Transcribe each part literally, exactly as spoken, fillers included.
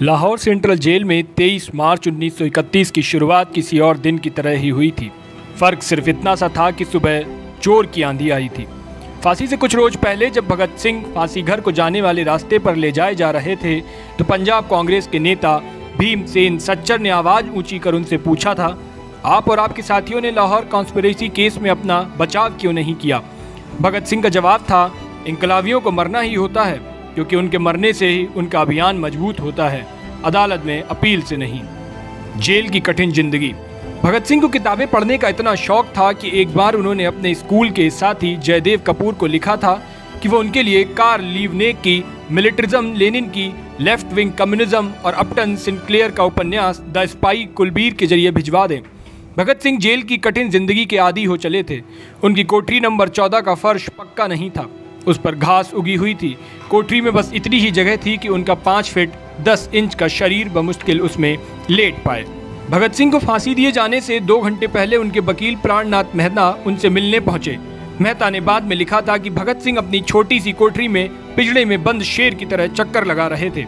Lahore central jail में तेईस मार्च उन्नीस सौ इकतीस की शुरुआत किसी और दिन की तरह ही हुई थी। फ़र्क सिर्फ इतना सा था कि सुबह चोर की आंधी आई थी। फांसी से कुछ रोज पहले जब भगत सिंह फांसी घर को जाने वाले रास्ते पर ले जाए जा रहे थे तो पंजाब कांग्रेस के नेता भीम सेन सच्चर ने आवाज़ ऊंची कर उनसे पूछा था, आप और आपके साथियों ने लाहौर कॉन्स्पिरेसी केस में अपना बचाव क्यों नहीं किया। भगत सिंह का जवाब था, इंकलाबियों को मरना ही होता है क्योंकि उनके मरने से ही उनका अभियान मजबूत होता है, अदालत में अपील से नहीं। जेल की कठिन जिंदगी। भगत सिंह को किताबें पढ़ने का इतना शौक था कि एक बार उन्होंने अपने स्कूल के साथी जयदेव कपूर को लिखा था कि वो उनके लिए कार्ल लीवनेक की मिलिटरिज्म, लेनिन की लेफ्ट विंग कम्युनिज्म और अपटन सिंक्लेयर का उपन्यास द स्पाई कुलबीर के जरिए भिजवा दें। भगत सिंह जेल की कठिन जिंदगी के आदी हो चले थे। उनकी कोठरी नंबर चौदह का फर्श पक्का नहीं था, उस पर घास उगी हुई थी। कोठरी में बस इतनी ही जगह थी कि उनका पाँच फीट दस इंच का शरीर बमुश्किल उसमें लेट पाए। भगत सिंह को फांसी दिए जाने से दो घंटे पहले उनके वकील प्राणनाथ मेहता उनसे मिलने पहुंचे। मेहता ने बाद में लिखा था कि भगत सिंह अपनी छोटी सी कोठरी में पिंजड़े में बंद शेर की तरह चक्कर लगा रहे थे।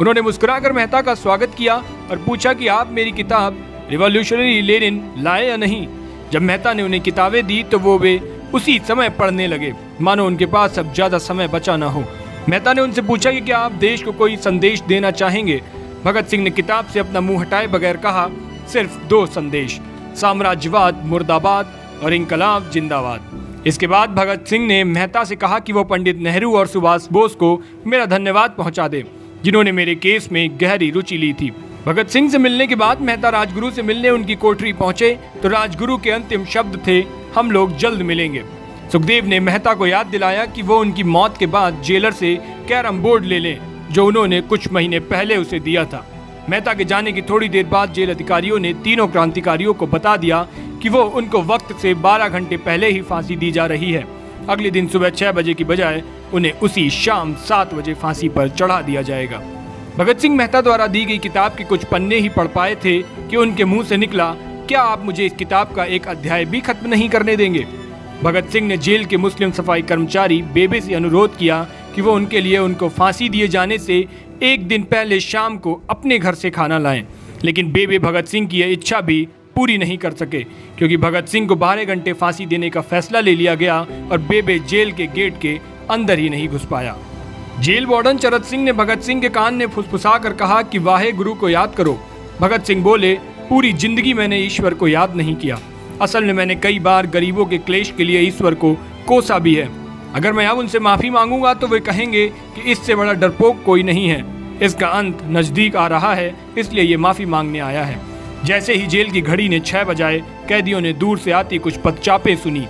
उन्होंने मुस्कुराकर मेहता का स्वागत किया और पूछा कि आप मेरी किताब रिवॉल्यूशनरी लेनिन लाए या नहीं। जब मेहता ने उन्हें किताबें दी तो वो वे उसी समय पढ़ने लगे मानो उनके पास अब ज़्यादा समय बचा ना हो। मेहता ने उनसे पूछा कि क्या आप देश को कोई संदेश देना चाहेंगे। भगत सिंह ने किताब से अपना मुंह हटाए बगैर कहा, सिर्फ दो संदेश, साम्राज्यवाद मुर्दाबाद और इंकलाब जिंदाबाद। इसके बाद भगत सिंह ने मेहता से कहा कि वो पंडित नेहरू और सुभाष बोस को मेरा धन्यवाद पहुंचा दे जिन्होंने मेरे केस में गहरी रुचि ली थी। भगत सिंह से मिलने के बाद मेहता राजगुरु से मिलने उनकी कोठरी पहुंचे तो राजगुरु के अंतिम शब्द थे, हम लोग जल्द मिलेंगे। सुखदेव ने मेहता को याद दिलाया कि वो उनकी मौत के बाद जेलर से कैरम बोर्ड ले लें जो उन्होंने कुछ महीने पहले उसे दिया था। मेहता के जाने की थोड़ी देर बाद जेल अधिकारियों ने तीनों क्रांतिकारियों को बता दिया कि वो उनको वक्त से बारह घंटे पहले ही फांसी दी जा रही है। अगले दिन सुबह छह बजे की बजाय उन्हें उसी शाम सात बजे फांसी पर चढ़ा दिया जाएगा। भगत सिंह मेहता द्वारा दी गई किताब के कुछ पन्ने ही पढ़ पाए थे कि उनके मुंह से निकला, क्या आप मुझे इस किताब का एक अध्याय भी खत्म नहीं करने देंगे। भगत सिंह ने जेल के मुस्लिम सफाई कर्मचारी बेबे से अनुरोध किया कि वो उनके लिए उनको फांसी दिए जाने से एक दिन पहले शाम को अपने घर से खाना लाएं। लेकिन बेबे भगत सिंह की यह इच्छा भी पूरी नहीं कर सके क्योंकि भगत सिंह को बारह घंटे फांसी देने का फैसला ले लिया गया और बेबे जेल के गेट के अंदर ही नहीं घुस पाया। जेल वार्डन चरत सिंह ने भगत सिंह के कान में फुसफुसा कर कहा कि वाहे गुरु को याद करो। भगत सिंह बोले, पूरी जिंदगी मैंने ईश्वर को याद नहीं किया। असल में मैंने कई बार गरीबों के क्लेश के लिए ईश्वर को कोसा भी है। अगर मैं अब उनसे माफ़ी मांगूंगा तो वे कहेंगे कि इससे बड़ा डरपोक कोई नहीं है। इसका अंत नज़दीक आ रहा है, इसलिए ये माफ़ी मांगने आया है। जैसे ही जेल की घड़ी ने छः बजाए, कैदियों ने दूर से आती कुछ पदचापें सुनी।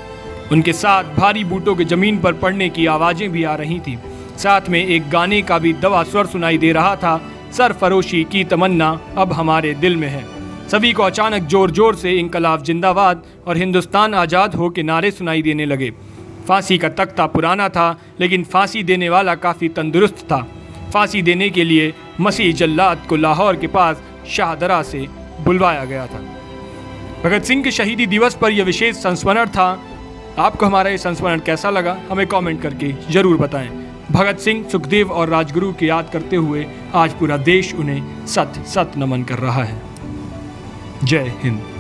उनके साथ भारी बूटों के ज़मीन पर पड़ने की आवाज़ें भी आ रही थीं। साथ में एक गाने का भी दवा स्वर सुनाई दे रहा था, सरफरोशी की तमन्ना अब हमारे दिल में है। सभी को अचानक जोर जोर से इंकलाब जिंदाबाद और हिंदुस्तान आज़ाद हो के नारे सुनाई देने लगे। फांसी का तख्ता पुराना था लेकिन फांसी देने वाला काफ़ी तंदुरुस्त था। फांसी देने के लिए मसीह जल्लाद को लाहौर के पास शाहदरा से बुलवाया गया था। भगत सिंह के शहीदी दिवस पर यह विशेष संस्मरण था। आपको हमारा ये संस्मरण कैसा लगा हमें कमेंट करके ज़रूर बताएं। भगत सिंह, सुखदेव और राजगुरु की याद करते हुए आज पूरा देश उन्हें सत सत नमन कर रहा है। जय हिंद।